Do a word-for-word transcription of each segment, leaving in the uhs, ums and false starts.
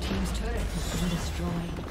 Blue team's turret has been destroyed.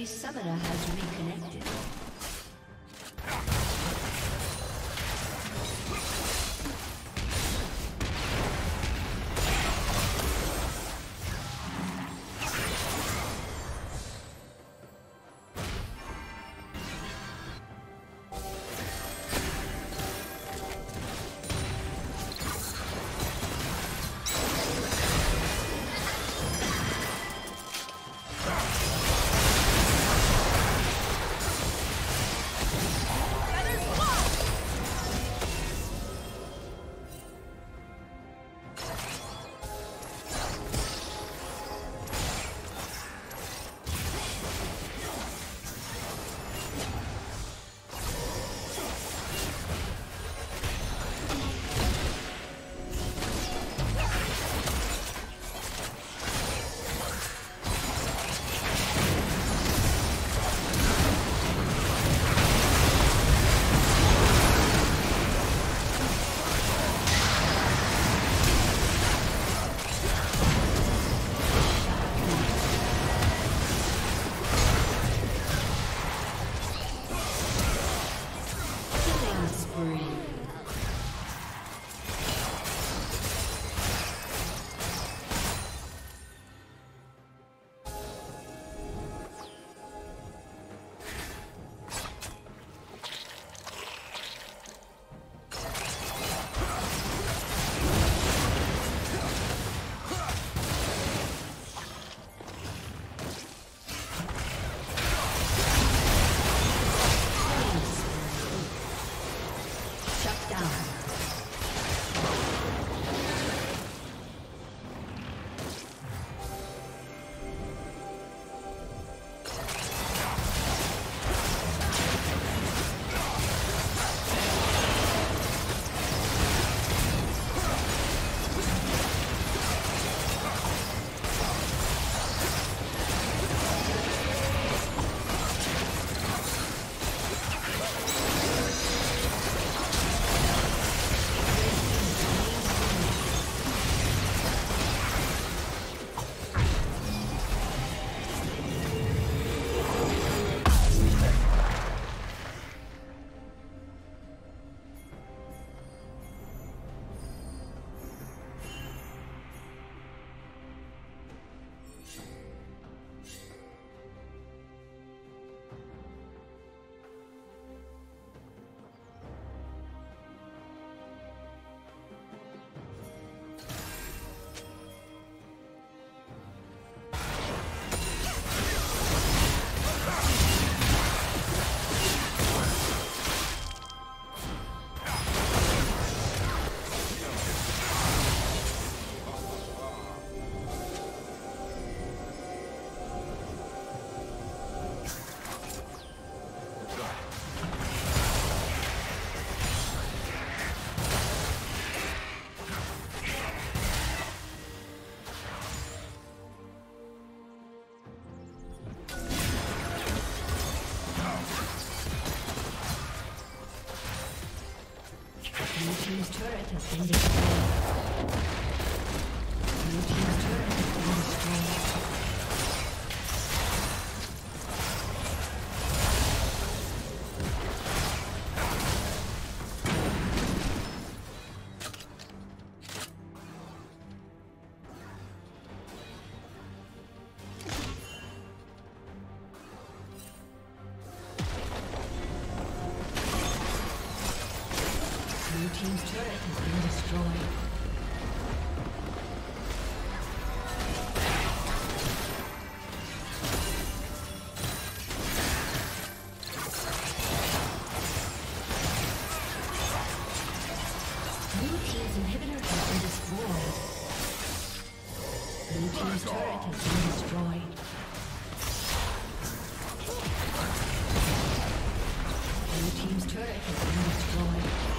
A summoner has reconnected. Blue team's turret has been destroyed. Blue team's turret has been destroyed.